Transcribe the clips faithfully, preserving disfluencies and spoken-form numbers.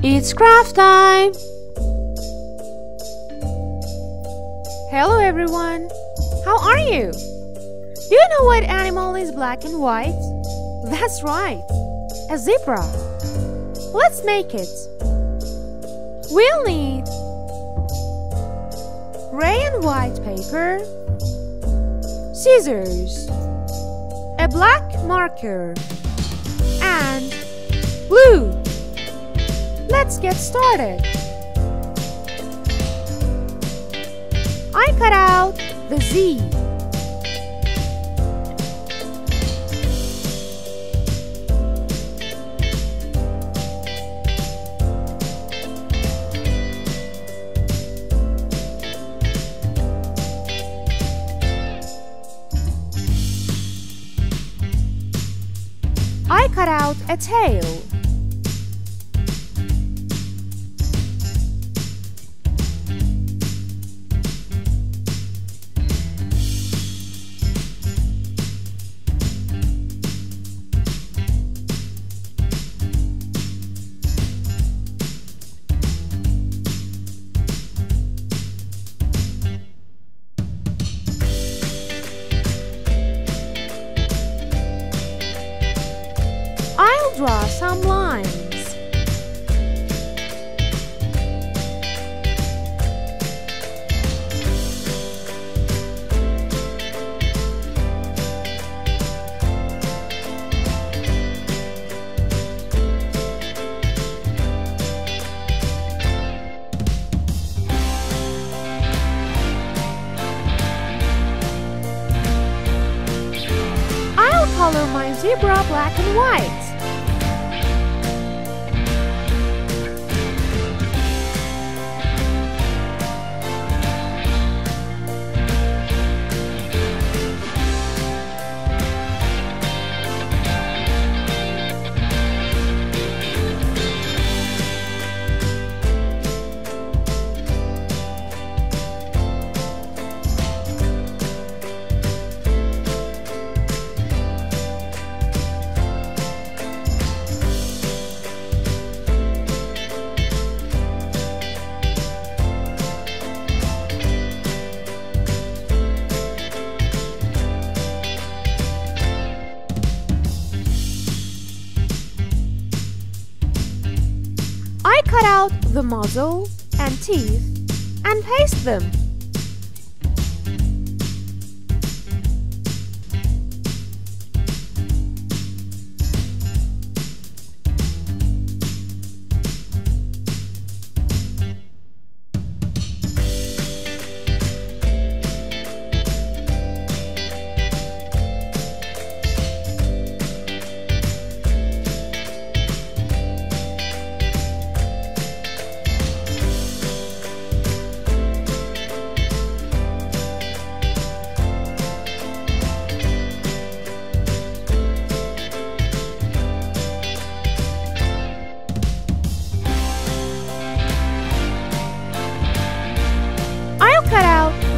It's craft time! Hello everyone! How are you? Do you know what animal is black and white? That's right! A zebra! Let's make it! We'll need gray and white paper, scissors, a black marker, and glue! Let's get started! I cut out the Z. I cut out a tail. I'll draw some lines. I'll color my zebra black and white. I cut out the muzzle and teeth and paste them.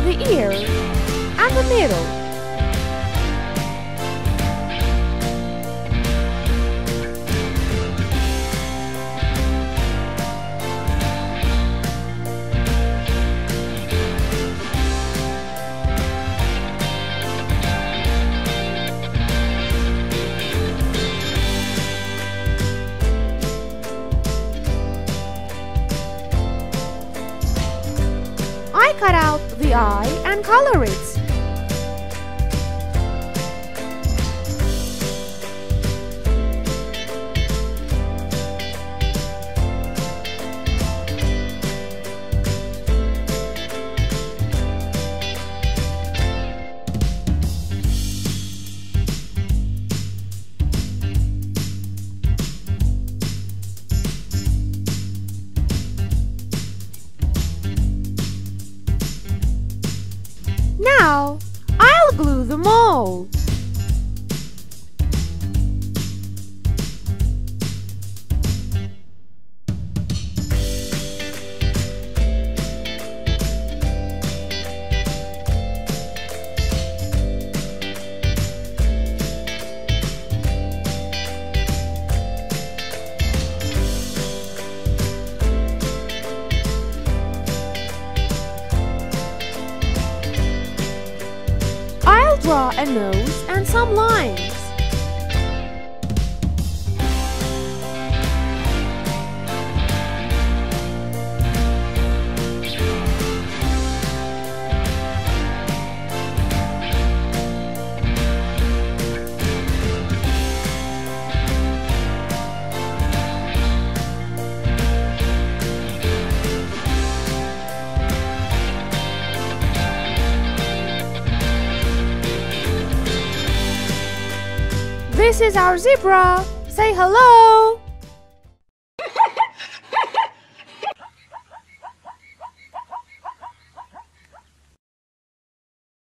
The ear and the middle. I cut out the eye and color it. Now, I'll glue them all. a nose, and some lines. This is our zebra! Say hello!